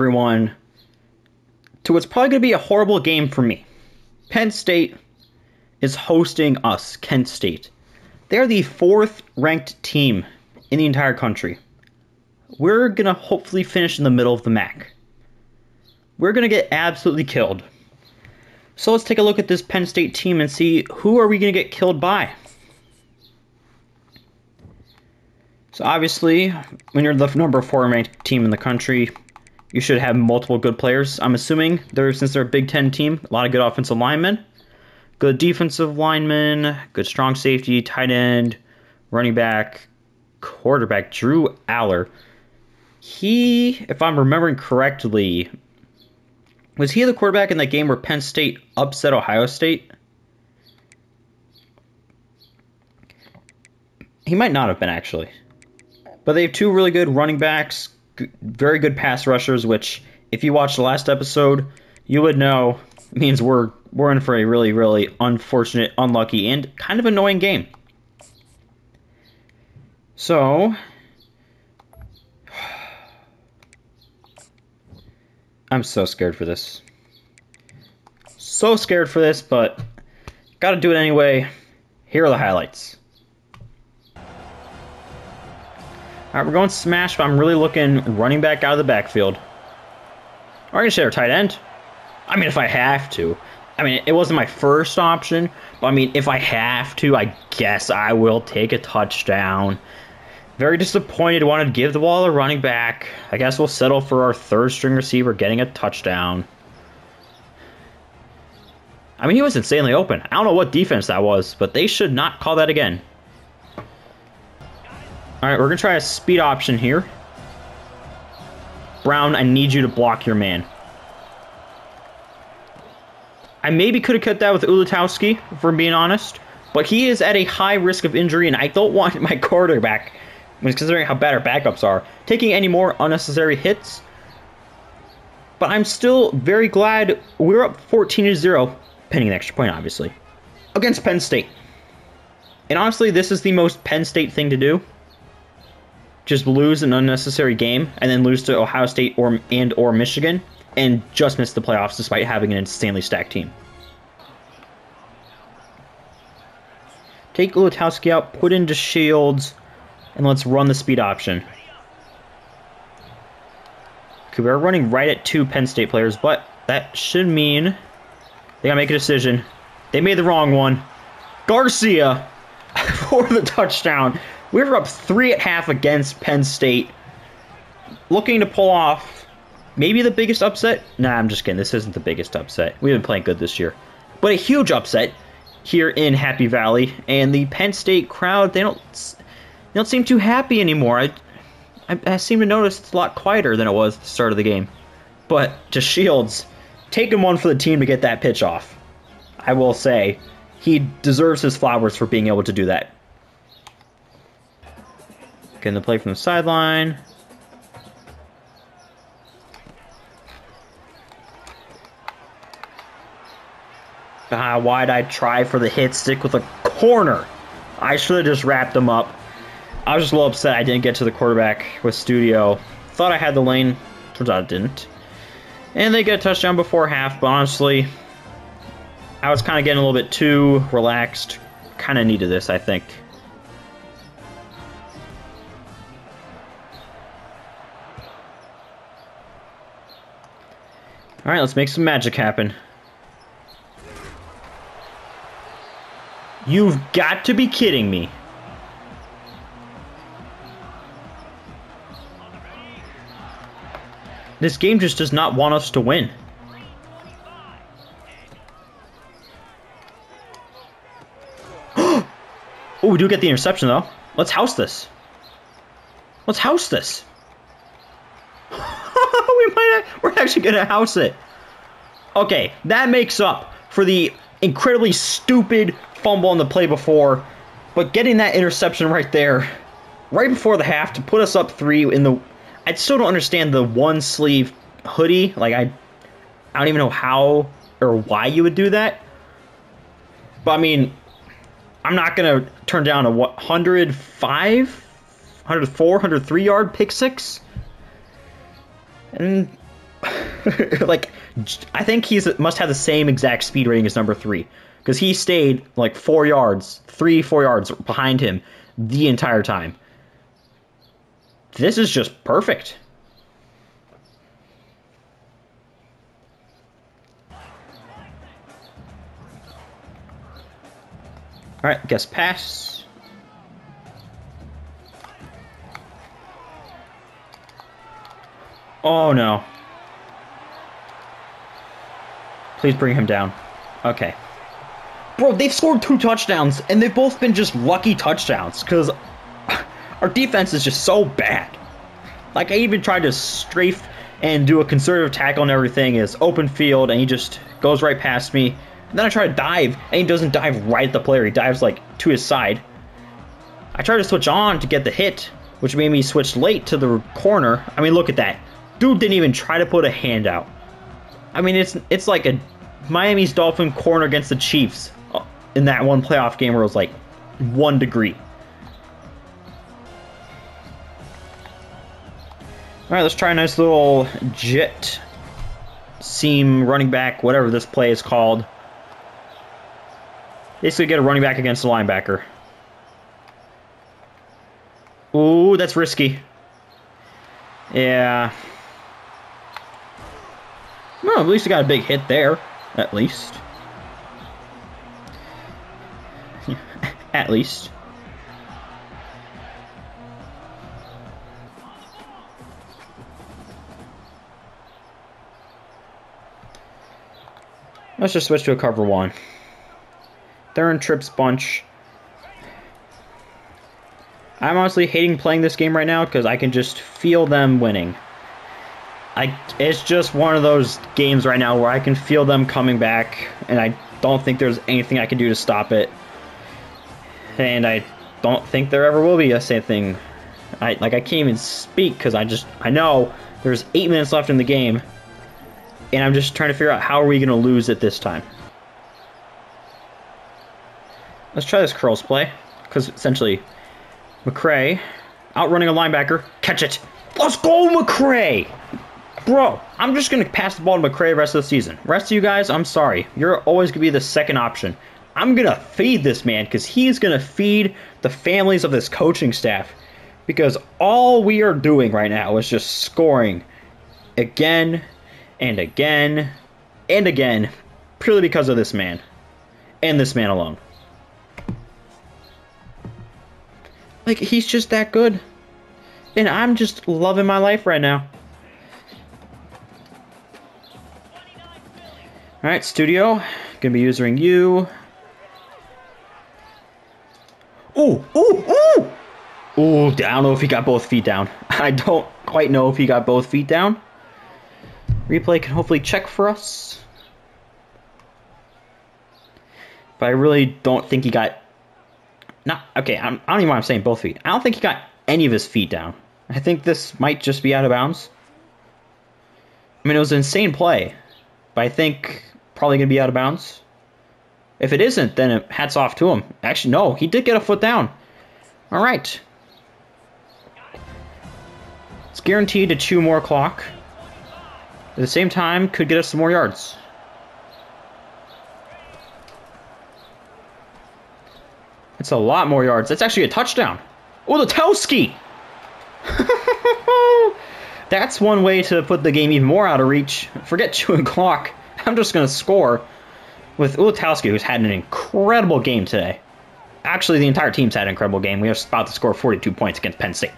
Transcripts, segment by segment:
everyone, to what's probably going to be a horrible game for me. Penn State is hosting us, Kent State. They're the 4th-ranked team in the entire country. We're going to hopefully finish in the middle of the MAC. We're going to get absolutely killed. So let's take a look at this Penn State team and see who are we going to get killed by. So obviously, when you're the number 4-ranked team in the country, you should have multiple good players. I'm assuming, since they're a Big Ten team, a lot of good offensive linemen, good defensive linemen, good strong safety, tight end, running back, quarterback, Drew Aller. He, if I'm remembering correctly, was he the quarterback in that game where Penn State upset Ohio State? He might not have been, actually. But they have two really good running backs, very good pass rushers, which, if you watched the last episode, you would know means we're in for a really, really unfortunate, unlucky, and kind of annoying game. So, I'm so scared for this. So scared for this, but gotta do it anyway. Here are the highlights. Alright, we're going smash, but I'm really looking running back out of the backfield. Or I'm gonna share a tight end. I mean, if I have to. I mean, it wasn't my first option, but I mean, if I have to, I guess I will take a touchdown. Very disappointed, wanted to give the ball a running back. I guess we'll settle for our third-string receiver getting a touchdown. I mean, he was insanely open. I don't know what defense that was, but they should not call that again. Alright, we're going to try a speed option here. Brown, I need you to block your man. I maybe could have cut that with Ulatowski, if we're being honest. But he is at a high risk of injury, and I don't want my quarterback, considering how bad our backups are, taking any more unnecessary hits. But I'm still very glad we're up 14-0, pending an extra point, obviously, against Penn State. And honestly, this is the most Penn State thing to do. Just lose an unnecessary game, and then lose to Ohio State or Michigan, and just miss the playoffs despite having an insanely stacked team. Take Ulatowski out, put in DeShields, and let's run the speed option. Okay, we're running right at two Penn State players, but that should mean they gotta make a decision. They made the wrong one. Garcia for the touchdown. We were up 3.5 against Penn State. Looking to pull off maybe the biggest upset. Nah, I'm just kidding. This isn't the biggest upset. We've been playing good this year. But a huge upset here in Happy Valley, and the Penn State crowd, they don't seem too happy anymore. I seem to notice it's a lot quieter than it was at the start of the game. But DeShields, taking one for the team to get that pitch off. I will say, he deserves his flowers for being able to do that. Getting the play from the sideline. Wide-eyed try for the hit, stick with a corner. I should have just wrapped him up. I was just a little upset I didn't get to the quarterback with Studio. Thought I had the lane, turns out I didn't. And they get a touchdown before half, but honestly, I was kind of getting a little bit too relaxed. Kind of needed this, I think. Alright, let's make some magic happen. You've got to be kidding me. This game just does not want us to win. Oh, we do get the interception, though. Let's house this. Let's house this. We're actually going to house it. Okay, that makes up for the incredibly stupid fumble on the play before, but getting that interception right there, right before the half to put us up 3 in the... I still don't understand the one sleeve hoodie. Like, I don't even know how or why you would do that. But I mean, I'm not going to turn down a 105, 104, 103 yard pick six. And Like, I think he must have the same exact speed rating as number three, because he stayed like 4 yards, 3-4 yards behind him the entire time. This is just perfect. All right, guess pass. Oh, no. Please bring him down. Okay. Bro, they've scored 2 touchdowns, and they've both been just lucky touchdowns, because our defense is just so bad. Like, I even tried to strafe and do a conservative tackle and everything. It's open field, and he just goes right past me. And then I try to dive, and he doesn't dive right at the player. He dives, like, to his side. I tried to switch on to get the hit, which made me switch late to the corner. I mean, look at that. Dude didn't even try to put a hand out. I mean, it's like a Miami's Dolphin corner against the Chiefs in that one playoff game where it was, like, 1 degree. All right, let's try a nice little jet seam running back, whatever this play is called. Basically get a running back against the linebacker. Ooh, that's risky. Yeah. Well, at least he got a big hit there. At least. At least. Let's just switch to a cover one. They're in trips bunch. I'm honestly hating playing this game right now because I can just feel them winning. It's just one of those games right now where I can feel them coming back, and I don't think there's anything I can do to stop it. And I don't think there ever will be the same thing. I can't even speak because I know there's 8 minutes left in the game, and I'm just trying to figure out how are we going to lose it this time. Let's try this curls play, because essentially McCray outrunning a linebacker. Catch it. Let's go, McCray! Bro, I'm just going to pass the ball to McCray the rest of the season. Rest of you guys, I'm sorry. You're always going to be the second option. I'm going to feed this man, because he's going to feed the families of this coaching staff. Because all we are doing right now is just scoring again and again and again, purely because of this man. And this man alone. Like, he's just that good. And I'm just loving my life right now. Alright, studio. Gonna be using you. Ooh, ooh, ooh! Ooh, I don't know if he got both feet down. I don't quite know if he got both feet down. Replay can hopefully check for us. But I really don't think he got... Not okay, I don't even know why I'm saying both feet. I don't think he got any of his feet down. I think this might just be out of bounds. I mean, it was an insane play, but I think probably going to be out of bounds. If it isn't, then hats off to him. Actually, no, he did get a foot down. All right. It's guaranteed to chew more clock. At the same time, could get us some more yards. It's a lot more yards. That's actually a touchdown. Ulatowski! That's one way to put the game even more out of reach. Forget chewing clock. I'm just going to score with Ulatowski, who's had an incredible game today. Actually, the entire team's had an incredible game. We are about to score 42 points against Penn State.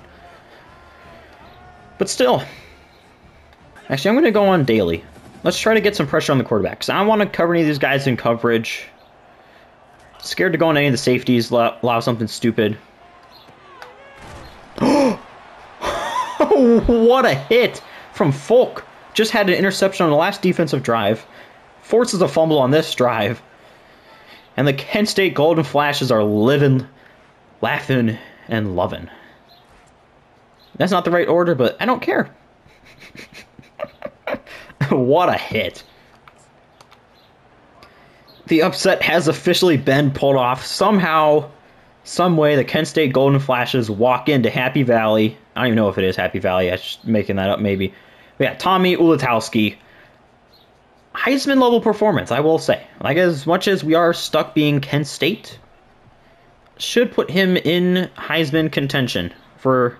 But still. Actually, I'm going to go on daily. Let's try to get some pressure on the quarterback, because I don't want to cover any of these guys in coverage. Scared to go on any of the safeties, allow something stupid. What a hit from Fulk. Just had an interception on the last defensive drive. Forces a fumble on this drive. And the Kent State Golden Flashes are living, laughing, and loving. That's not the right order, but I don't care. What a hit. The upset has officially been pulled off. Somehow, some way, the Kent State Golden Flashes walk into Happy Valley. I don't even know if it is Happy Valley. I'm just making that up, maybe. But yeah, Tommy Ulatowski Heisman-level performance, I will say. Like, as much as we are stuck being Kent State, should put him in Heisman contention for...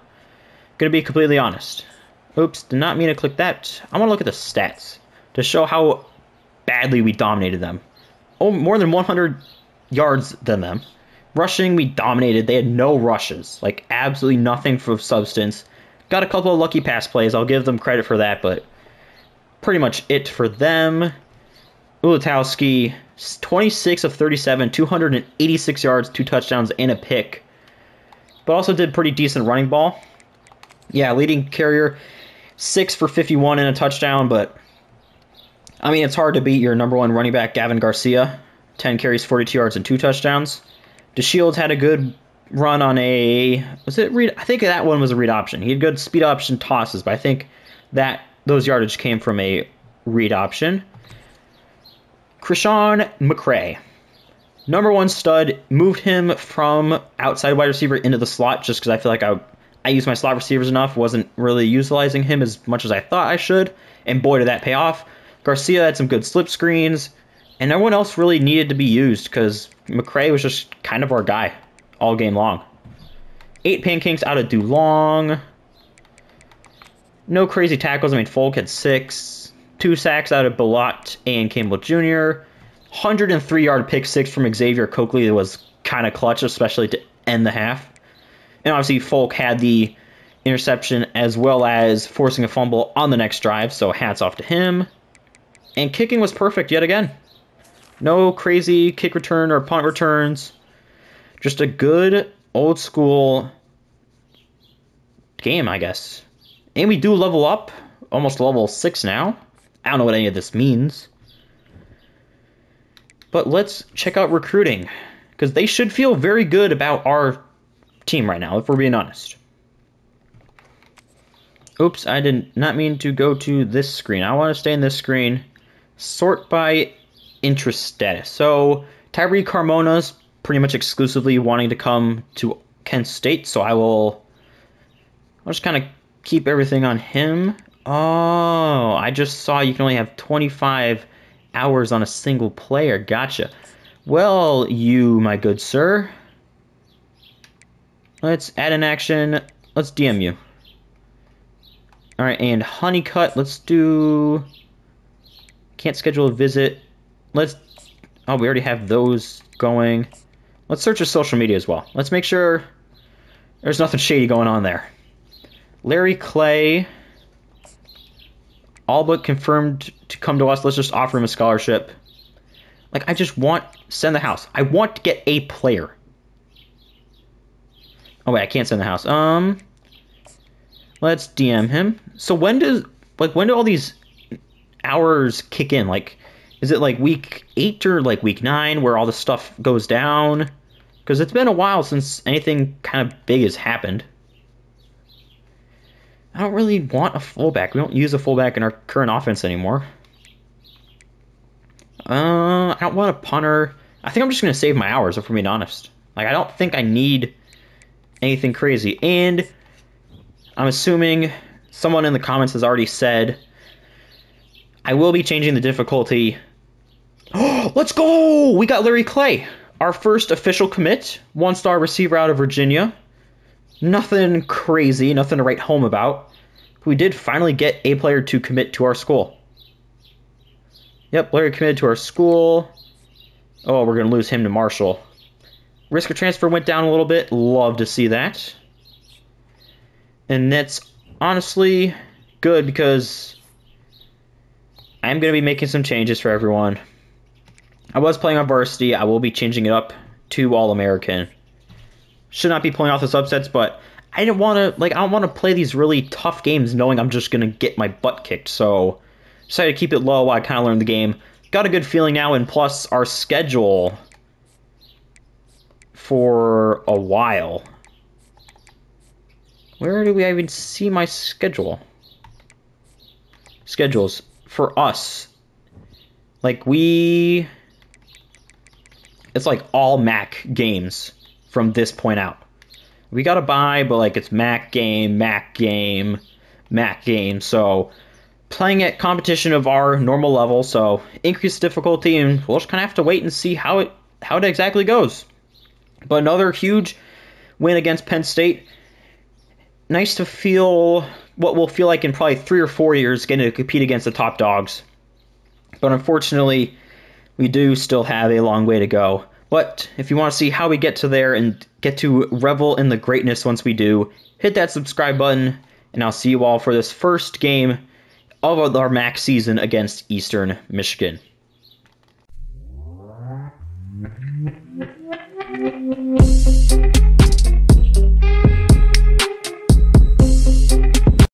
Gonna be completely honest. Oops, did not mean to click that. I want to look at the stats to show how badly we dominated them. Oh, more than 100 yards than them. Rushing, we dominated. They had no rushes. Like, absolutely nothing for substance. Got a couple of lucky pass plays. I'll give them credit for that, but pretty much it for them. Ulatowski, 26 of 37, 286 yards, 2 touchdowns, and a pick. But also did pretty decent running ball. Yeah, leading carrier, 6 for 51 and a touchdown, but... I mean, it's hard to beat your number one running back, Gavin Garcia. 10 carries, 42 yards, and 2 touchdowns. DeShields had a good run on a... Was it read? I think that one was a read option. He had good speed option tosses, but I think that those yardage came from a read option. Krishan McCray, number one stud. Moved him from outside wide receiver into the slot just because I feel like I used my slot receivers enough. Wasn't really utilizing him as much as I thought I should. And boy, did that pay off. Garcia had some good slip screens, and no one else really needed to be used because McCray was just kind of our guy all game long. 8 pancakes out of Dulong. No crazy tackles. I mean, Fulk had 6. 2 sacks out of Bilott and Campbell Jr. 103-yard pick 6 from Xavier Coakley that was kind of clutch, especially to end the half. And obviously, Fulk had the interception as well as forcing a fumble on the next drive, so hats off to him. And kicking was perfect yet again. No crazy kick return or punt returns. Just a good old school game, I guess. And we do level up. Almost level 6 now. I don't know what any of this means. But let's check out recruiting, because they should feel very good about our team right now, if we're being honest. Oops, I did not mean to go to this screen. I want to stay in this screen. Sort by interest status. So Tyree Carmona's pretty much exclusively wanting to come to Kent State, so I'll just kind of keep everything on him. Oh, I just saw you can only have 25 hours on a single player. Gotcha. Well, you, my good sir. Let's add an action. Let's DM you. All right, and Honeycutt. Let's do... Can't schedule a visit. Let's... Oh, we already have those going. Let's search his social media as well. Let's make sure there's nothing shady going on there. Larry Clay, all but confirmed to come to us. Let's just offer him a scholarship. Like, I just want... Send the house. I want to get a player. Oh, wait, I can't send the house. Let's DM him. So when do all these hours kick in? Like, is it like week 8 or like week 9 where all this stuff goes down? Because it's been a while since anything kind of big has happened. I don't really want a fullback. We don't use a fullback in our current offense anymore. I don't want a punter. I think I'm just going to save my hours, if I'm being honest. Like, I don't think I need anything crazy. And I'm assuming someone in the comments has already said, I will be changing the difficulty. Oh, let's go! We got Larry Clay, our first official commit, 1-star receiver out of Virginia. Nothing crazy, nothing to write home about. We did finally get a player to commit to our school. Yep, Larry committed to our school. Oh, we're going to lose him to Marshall. Risk of transfer went down a little bit. Love to see that. And that's honestly good because I'm going to be making some changes for everyone. I was playing on varsity. I will be changing it up to All-American. Should not be playing off the subsets, but I didn't want to, like, I don't want to play these really tough games knowing I'm just going to get my butt kicked. So decided to keep it low while I kind of learned the game. Got a good feeling now, and plus our schedule for a while. Where do we even see my schedule? Schedules for us. Like, we... It's like all MAC games from this point out. We got a bye, but like it's MAC game, MAC game, MAC game. So playing at competition of our normal level, so increased difficulty, and we'll just kind of have to wait and see how it exactly goes. But another huge win against Penn State. Nice to feel what will feel like in probably 3 or 4 years getting to compete against the top dogs. But unfortunately, we do still have a long way to go. But if you want to see how we get to there and get to revel in the greatness once we do, hit that subscribe button, and I'll see you all for this first game of our MAC season against Eastern Michigan.